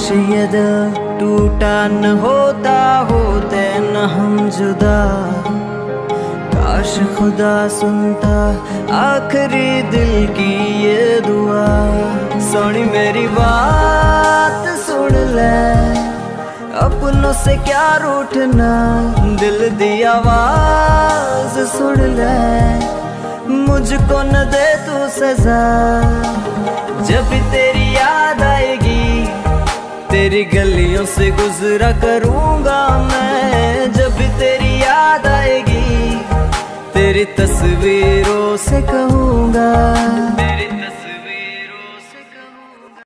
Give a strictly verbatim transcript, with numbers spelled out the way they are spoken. शायद टूटा न होता होते न हम जुदा। काश खुदा सुनता आखिरी दिल की ये दुआ। सोनी मेरी बात सुन ले, अपनों से क्या रूठना, दिल दी आवाज सुन ले, मुझको न दे तू सजा। जब भी तेरी याद आएगी तेरी गलियों से गुजरा करूँगा मैं। जब भी तेरी याद आएगी तेरी तस्वीरों से कहूँगा।